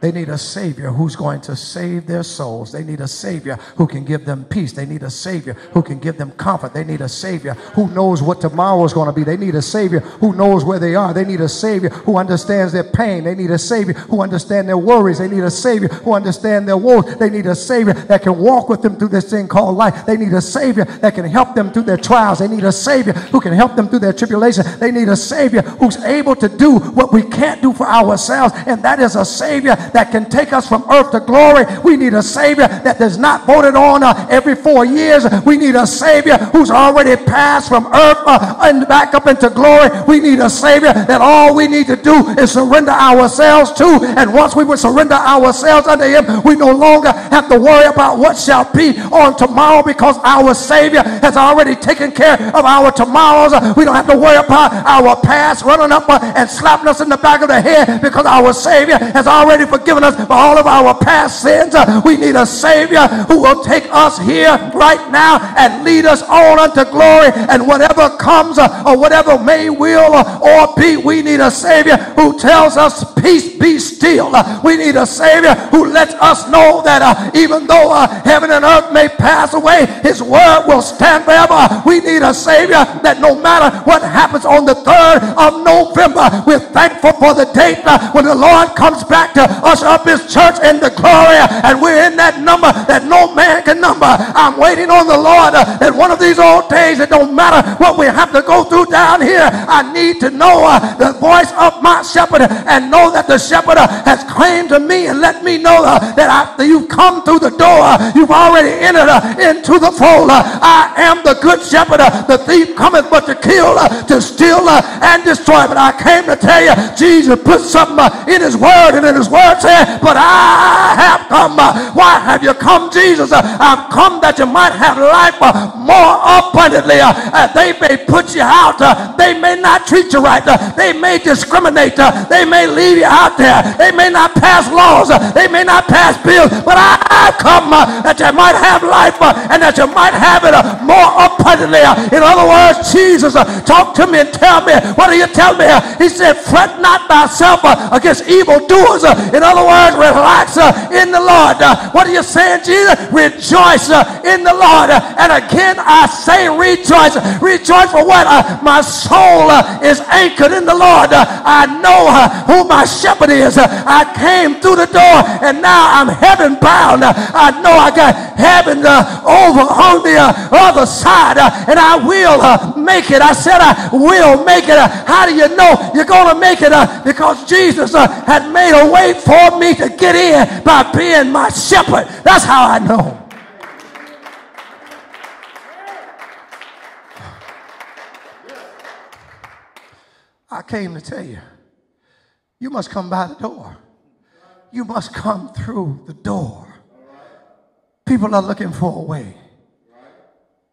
They need a savior who's going to save their souls. They need a savior who can give them peace. They need a savior who can give them comfort. They need a savior who knows what tomorrow is going to be. They need a savior who knows where they are. They need a savior who understands their pain. They need a savior who understands their worries. They need a savior who understands their woes. They need a savior that can walk with them through this thing called life. They need a savior that can help them through their trials. They need a savior who can help them through their tribulation. They need a savior who's able to do what we can't do for ourselves, and that is a savior that can take us from earth to glory. We need a savior that is not voted on uh, every four years. We need a savior who's already passed from earth uh, and back up into glory. We need a savior that all we need to do is surrender ourselves to. And once we would surrender ourselves unto him, we no longer have to worry about what shall be on tomorrow, because our savior has already taken care of our tomorrows. We don't have to worry about our past running up uh, and slapping us in the back of the head, because our savior has already forgiven forgiven us for all of our past sins. We need a Savior who will take us here right now and lead us on unto glory. And whatever comes or whatever may will or be, we need a Savior who tells us, peace, be still. We need a Savior who lets us know that uh, even though uh, heaven and earth may pass away, His word will stand forever. We need a Savior that no matter what happens on the third of November, we're thankful for the date uh, when the Lord comes back to us up His church in the glory, and we're in that number that no man can number. I'm waiting on the Lord uh, that one of these old days, it don't matter what we have to go through down here, I need to know uh, the voice of my shepherd and know that the shepherd uh, has claimed to me and let me know uh, that after you've come through the door, uh, you've already entered uh, into the fold. Uh, I am the good shepherd. Uh, the thief cometh but to kill, uh, to steal, uh, and destroy. But I came to tell you, Jesus put something uh, in His word, and in His word said, but I have come. Uh, why have you come, Jesus? Uh, I've come that you might have life uh, more abundantly. Uh, uh, they may put you out. Uh, they may not treat you right. Uh, they may discriminate. Uh, they may leave you out there. They may not pass laws. Uh, they may not pass bills, but I, I come uh, that you might have life uh, and that you might have it uh, more abundantly. Uh, in other words, Jesus, uh, talk to me and tell me. What do you tell me? Uh, he said, fret not thyself uh, against evildoers. Uh, in other words, relax uh, in the Lord. Uh, what are you saying, Jesus? Rejoice uh, in the Lord. Uh, and again, I say rejoice. Rejoice for what? Uh, my soul uh, is anchored in the Lord. Uh, I know uh, who my shepherd is. Uh, I came through the door, and now I'm heaven bound. I know I got heaven uh, over on the uh, other side, uh, and I will uh, make it. I said I will make it. Uh, how do you know you're going to make it? Uh, because Jesus uh, had made a way for me to get in by being my shepherd. That's how I know. I came to tell you, you must come by the door. You must come through the door. People are looking for a way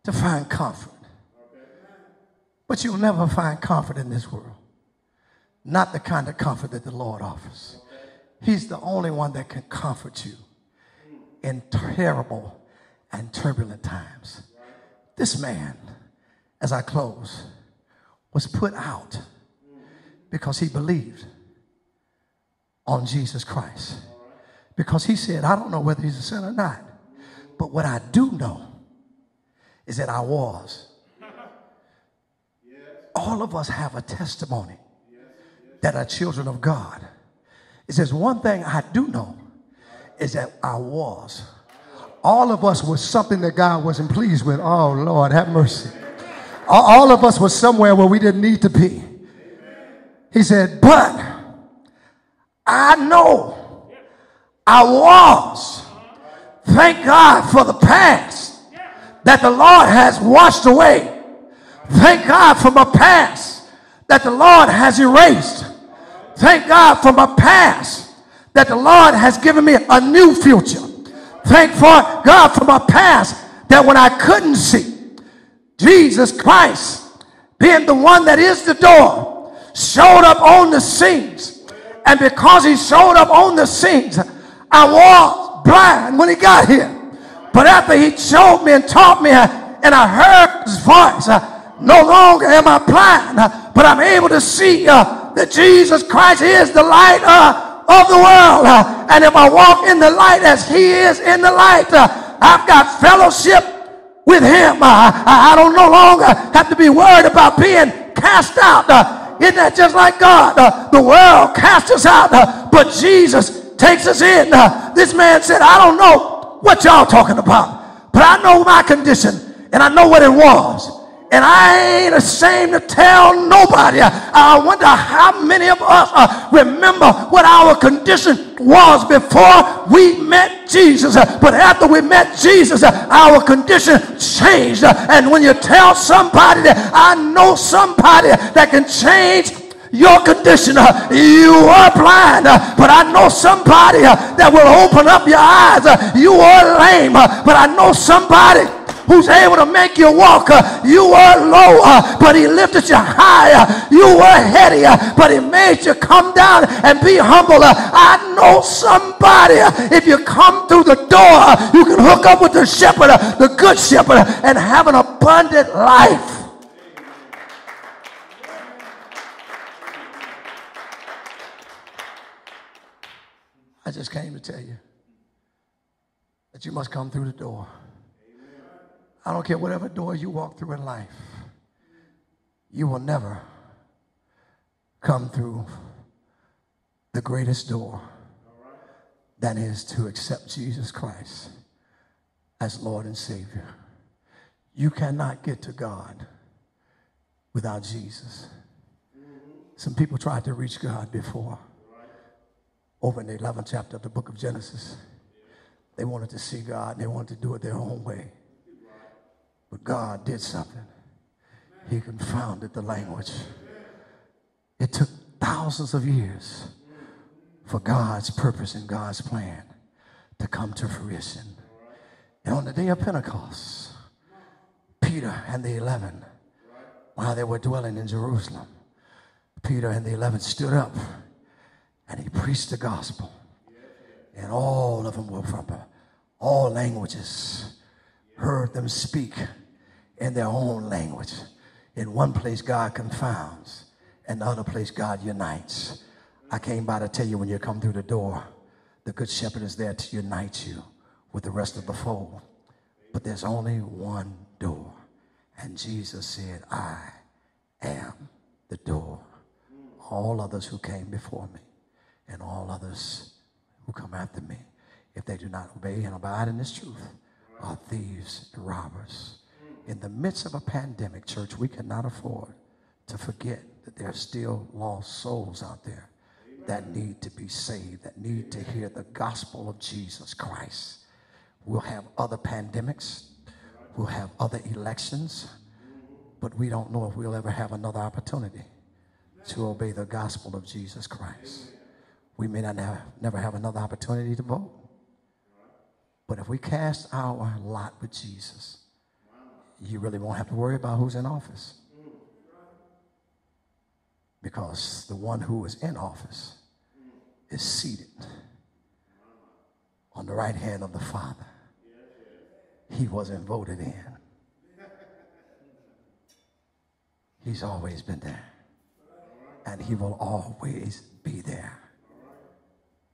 to find comfort. But you'll never find comfort in this world. Not the kind of comfort that the Lord offers. He's the only one that can comfort you in terrible and turbulent times. This man, as I close, was put out because he believed on Jesus Christ. Because he said, I don't know whether he's a sinner or not, but what I do know is that I was. All of us have a testimony that are children of God. It says, one thing I do know is that I was. All of us was something that God wasn't pleased with. Oh, Lord, have mercy. All of us was somewhere where we didn't need to be. He said, but I know I was. Thank God for the past that the Lord has washed away. Thank God for my past that the Lord has erased. Thank God for my past that the Lord has given me a new future. Thank God for my past that when I couldn't see, Jesus Christ, being the one that is the door, showed up on the scenes. And because He showed up on the scenes, I was blind when He got here. But after He showed me and taught me and I heard His voice, no longer am I blind, but I'm able to see uh, that Jesus Christ is the light uh, of the world. Uh, and if I walk in the light as He is in the light, uh, I've got fellowship with Him. Uh, I, I don't no longer have to be worried about being cast out. Uh, Isn't that just like God? Uh, the world casts us out, uh, but Jesus takes us in. Uh, this man said, I don't know what y'all talking about, but I know my condition, and I know what it was. And I ain't ashamed to tell nobody. I wonder how many of us uh, remember what our condition was before we met Jesus. Uh, but after we met Jesus, uh, our condition changed. Uh, and when you tell somebody that I know somebody that can change your condition, uh, you are blind, uh, but I know somebody uh, that will open up your eyes. Uh, you are lame, uh, but I know somebody who's able to make you walk. You were low, but he lifted you high. You were heady, but he made you come down and be humble. I know somebody, if you come through the door, you can hook up with the shepherd, the good shepherd, and have an abundant life. I just came to tell you that you must come through the door. Amen. I don't care whatever door you walk through in life, you will never come through the greatest door, that is to accept Jesus Christ as Lord and Savior. You cannot get to God without Jesus. Some people tried to reach God before. Over in the eleventh chapter of the book of Genesis, they wanted to see God and they wanted to do it their own way. But God did something. He confounded the language. It took thousands of years for God's purpose and God's plan to come to fruition. And on the day of Pentecost, Peter and the eleven, while they were dwelling in Jerusalem, Peter and the eleven stood up and he preached the gospel. And all of them were from all languages, heard them speak in their own language. In one place God confounds, in the other place God unites. I came by to tell you, when you come through the door, the good shepherd is there to unite you with the rest of the fold. But there's only one door. And Jesus said, I am the door. All others who came before me and all others who come after me, if they do not obey and abide in this truth, are thieves and robbers. In the midst of a pandemic, church, we cannot afford to forget that there are still lost souls out there that need to be saved, that need to hear the gospel of Jesus Christ. We'll have other pandemics. We'll have other elections. But we don't know if we'll ever have another opportunity to obey the gospel of Jesus Christ. We may not have, never have another opportunity to vote. But if we cast our lot with Jesus, you really won't have to worry about who's in office. Because the one who is in office is seated on the right hand of the Father. He wasn't voted in. He's always been there. And he will always be there.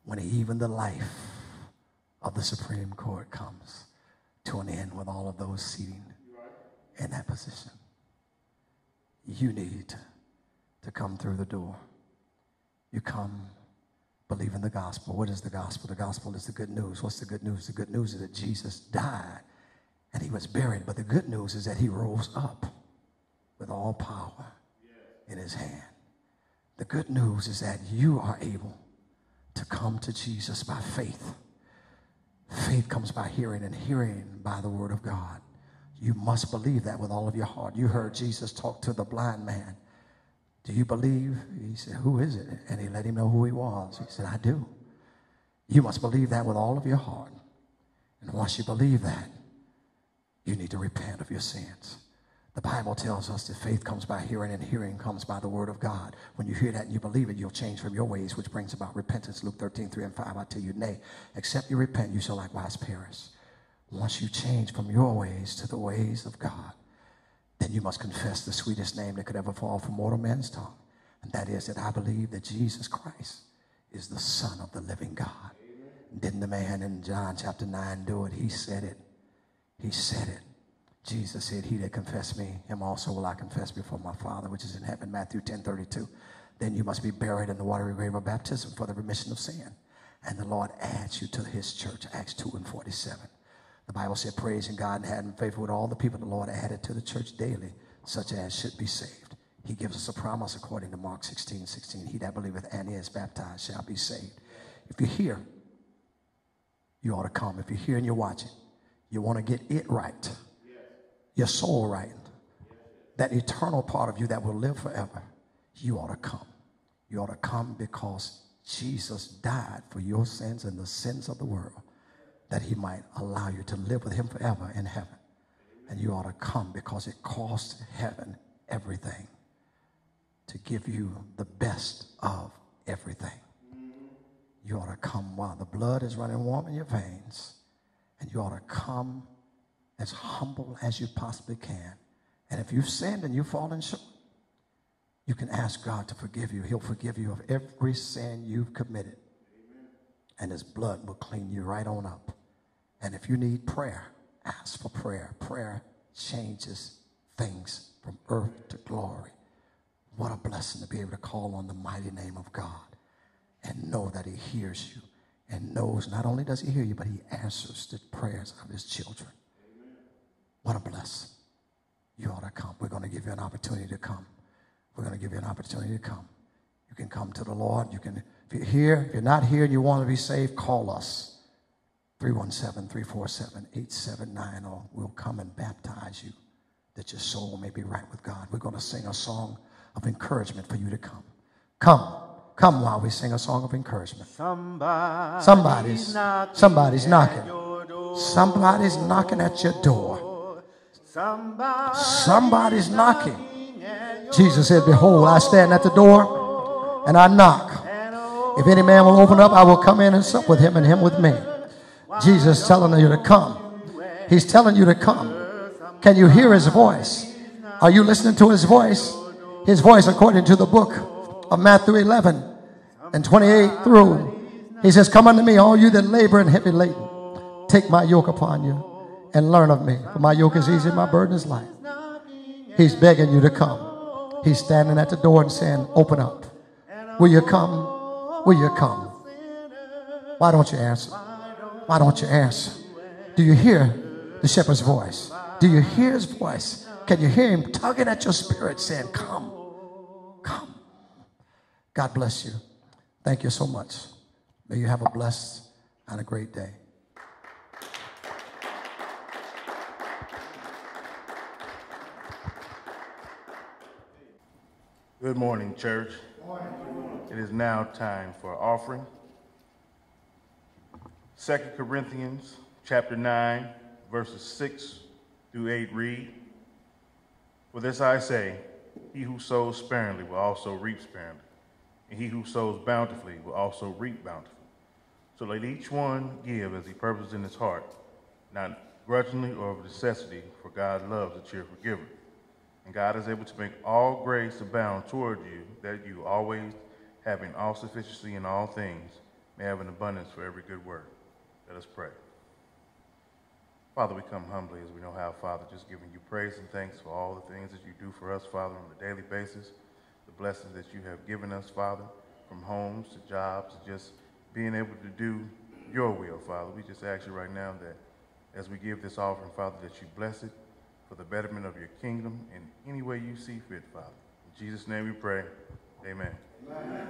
When even the life of the Supreme Court comes to an end with all of those sitting in that position, you need to come through the door. You come believing the gospel. What is the gospel? The gospel is the good news. What's the good news? The good news is that Jesus died and he was buried. But the good news is that he rose up with all power in his hand. The good news is that you are able to come to Jesus by faith. Faith comes by hearing, and hearing by the word of God. You must believe that with all of your heart. You heard Jesus talk to the blind man. Do you believe? He said, who is it? And he let him know who he was. He said, I do. You must believe that with all of your heart. And once you believe that, you need to repent of your sins. The Bible tells us that faith comes by hearing, and hearing comes by the word of God. When you hear that and you believe it, you'll change from your ways, which brings about repentance. Luke thirteen, three and five, I tell you, nay, except you repent, you shall likewise perish. Once you change from your ways to the ways of God, then you must confess the sweetest name that could ever fall from mortal man's tongue. And that is that I believe that Jesus Christ is the Son of the living God. Amen. Didn't the man in John chapter nine do it? He said it. He said it. Jesus said, he that confessed me, him also will I confess before my Father, which is in heaven, Matthew ten, thirty-two. Then you must be buried in the watery grave of baptism for the remission of sin. And the Lord adds you to his church, Acts two and forty-seven. The Bible said, praising God and having favor with all the people, the Lord added to the church daily, such as should be saved. He gives us a promise according to Mark sixteen, sixteen. He that believeth and is baptized shall be saved. If you're here, you ought to come. If you're here and you're watching, you want to get it right. Your soul right, that eternal part of you that will live forever, you ought to come. You ought to come because Jesus died for your sins and the sins of the world, that he might allow you to live with him forever in heaven. And you ought to come, because it cost heaven everything to give you the best of everything. You ought to come while the blood is running warm in your veins, and you ought to come as humble as you possibly can. And if you've sinned and you've fallen short, you can ask God to forgive you. He'll forgive you of every sin you've committed. Amen. And his blood will clean you right on up. And if you need prayer, ask for prayer. Prayer changes things from earth to glory. What a blessing to be able to call on the mighty name of God and know that he hears you, and knows not only does he hear you, but he answers the prayers of his children. Amen. What a blessing. You ought to come. We're going to give you an opportunity to come. We're going to give you an opportunity to come. You can come to the Lord. You can, if you're here, if you're not here and you want to be saved, call us. three one seven, three four seven, eight seven nine zero. We'll come and baptize you that your soul may be right with God. We're going to sing a song of encouragement for you to come. Come. Come while we sing a song of encouragement. Somebody's, somebody's knocking. Somebody's knocking, somebody's knocking at your door. Somebody's knocking. Jesus said, behold, I stand at the door and I knock. If any man will open up, I will come in and sup with him and him with me. Jesus is telling you to come. He's telling you to come. Can you hear his voice? Are you listening to his voice? His voice, according to the book of Matthew eleven and twenty-eight through, he says, come unto me, all you that labor and heavy laden. Take my yoke upon you and learn of me. For my yoke is easy, my burden is light. He's begging you to come. He's standing at the door and saying, open up. Will you come? Will you come? Why don't you answer? Why don't you answer? Do you hear the shepherd's voice? Do you hear his voice? Can you hear him tugging at your spirit saying, come, come. God bless you. Thank you so much. May you have a blessed and a great day. Good morning, church. Good morning. It is now time for offering. Second Corinthians chapter nine, verses six through eight read, for this I say, he who sows sparingly will also reap sparingly, and he who sows bountifully will also reap bountifully. So let each one give as he purposes in his heart, not grudgingly or of necessity, for God loves a cheerful giver. And God is able to make all grace abound toward you, that you always, having all sufficiency in all things, may have an abundance for every good work. Let us pray. Father, we come humbly as we know how, Father, just giving you praise and thanks for all the things that you do for us, Father, on a daily basis, the blessings that you have given us, Father, from homes to jobs, to just being able to do your will, Father. We just ask you right now that as we give this offering, Father, that you bless it, for the betterment of your kingdom in any way you see fit, Father. In Jesus' name we pray. Amen. Amen.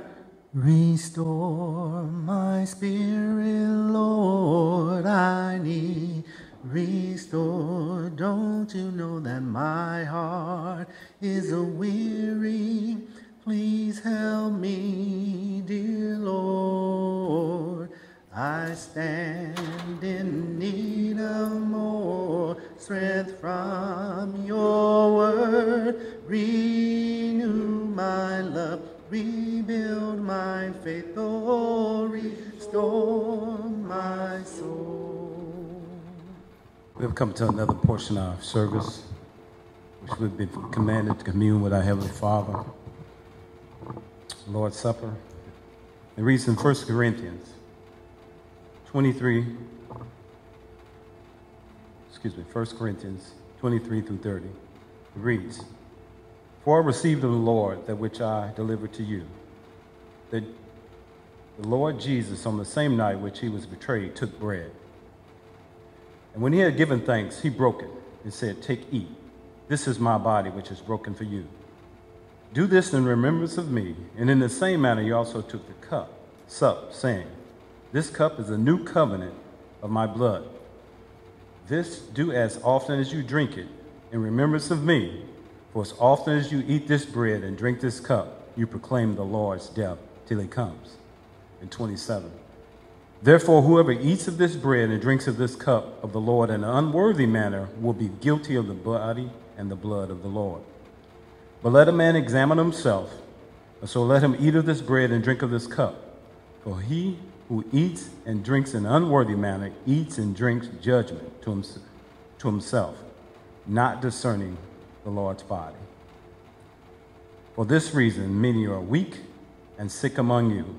Restore my spirit, Lord, I need. Restore, don't you know that my heart is a-weary? Please help me, dear Lord. I stand in need of more strength from your word. Renew my love, rebuild my faith, oh, restore my soul. We have come to another portion of our service, which we've been commanded to commune with our Heavenly Father, Lord's Supper. It reads in First Corinthians twenty-three, excuse me, First Corinthians twenty-three through thirty, it reads, for I received of the Lord that which I delivered to you, that the Lord Jesus on the same night which he was betrayed took bread. And when he had given thanks, he broke it and said, take, eat. This is my body which is broken for you. Do this in remembrance of me. And in the same manner he also took the cup, sup, saying, this cup is a new covenant of my blood. This do as often as you drink it in remembrance of me. For as often as you eat this bread and drink this cup, you proclaim the Lord's death till he comes. And twenty-seven. Therefore, whoever eats of this bread and drinks of this cup of the Lord in an unworthy manner will be guilty of the body and the blood of the Lord. But let a man examine himself, so let him eat of this bread and drink of this cup. For he who eats and drinks in an unworthy manner eats and drinks judgment to himself, not discerning the Lord's body. For this reason, many are weak and sick among you,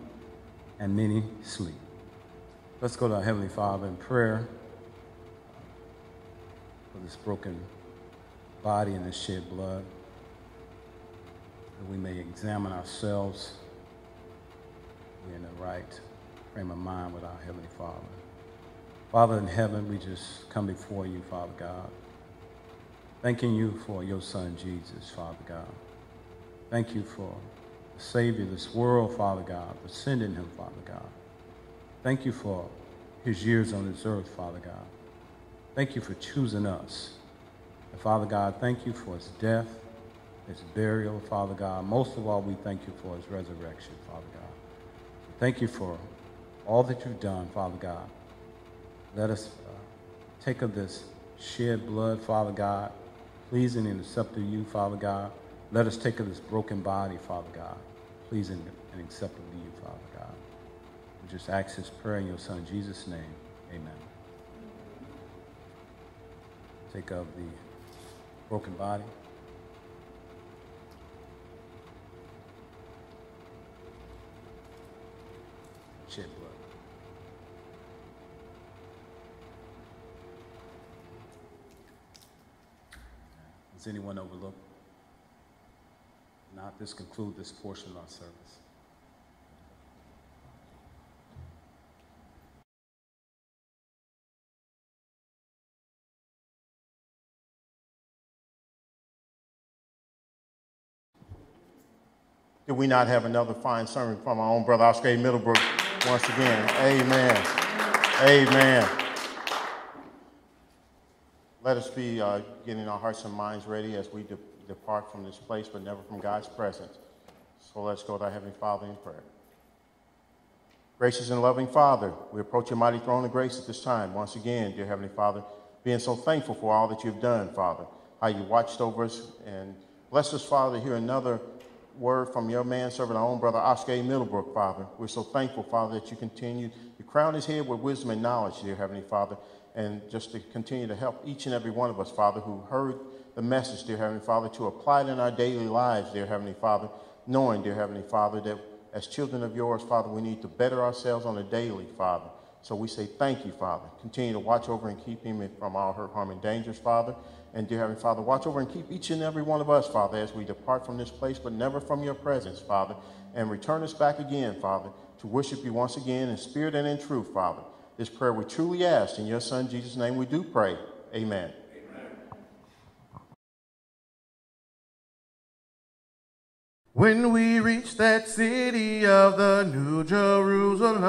and many sleep. Let's go to our Heavenly Father in prayer for this broken body and this shed blood, that we may examine ourselves. We're in the right frame of mind with our Heavenly Father. Father in heaven, we just come before you, Father God, thanking you for your Son, Jesus, Father God. Thank you for the Savior of this world, Father God, for sending him, Father God. Thank you for his years on this earth, Father God. Thank you for choosing us. And Father God, thank you for his death, his burial, Father God. Most of all, we thank you for his resurrection, Father God. Thank you for all that you've done, Father God. Let us uh, take of this shed blood, Father God, pleasing and accepting you, Father God. Let us take of this broken body, Father God, pleasing and accepting to you, Father God. We just ask this prayer in your Son, Jesus' name. Amen. Take of the broken body. Shed blood. Is anyone overlooked? Not this conclude this portion of our service. Did we not have another fine sermon from our own brother Oscar A. Middlebrook once again? Amen. Amen. Let us be uh, getting our hearts and minds ready as we de depart from this place, but never from God's presence. So let's go to our Heavenly Father in prayer. Gracious and loving Father, we approach your mighty throne of grace at this time. Once again, dear Heavenly Father, being so thankful for all that you've done, Father, how you watched over us and blessed us, Father, to hear another word from your manservant, our own brother Oscar A. Middlebrook, Father. We're so thankful, Father, that you continue to crown his head with wisdom and knowledge, dear Heavenly Father, and just to continue to help each and every one of us, Father, who heard the message, dear Heavenly Father, to apply it in our daily lives, dear Heavenly Father, knowing, dear Heavenly Father, that as children of yours, Father, we need to better ourselves on a daily, Father. So we say thank you, Father. Continue to watch over and keep him from all hurt, harm, and dangers, Father. And dear Heavenly Father, watch over and keep each and every one of us, Father, as we depart from this place, but never from your presence, Father. And return us back again, Father, to worship you once again in spirit and in truth, Father. This prayer we truly ask. In your Son, Jesus' name, we do pray. Amen. Amen. When we reach that city of the New Jerusalem,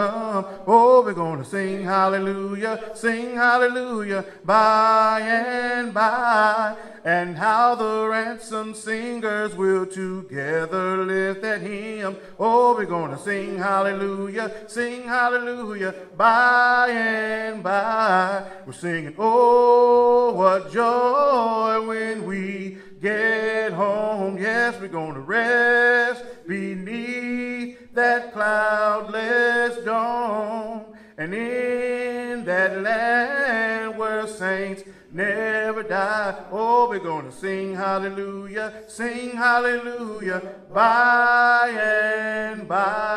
oh, we're going to sing hallelujah, sing hallelujah, by and by. And how the ransomed singers will together lift that hymn. Oh, we're going to sing hallelujah, sing hallelujah, by and by. We're singing, oh, what joy when we get home. Yes, we're going to rest beneath that cloudless dawn, and in that land where saints never die. Oh, we're going to sing hallelujah, sing hallelujah, by and by.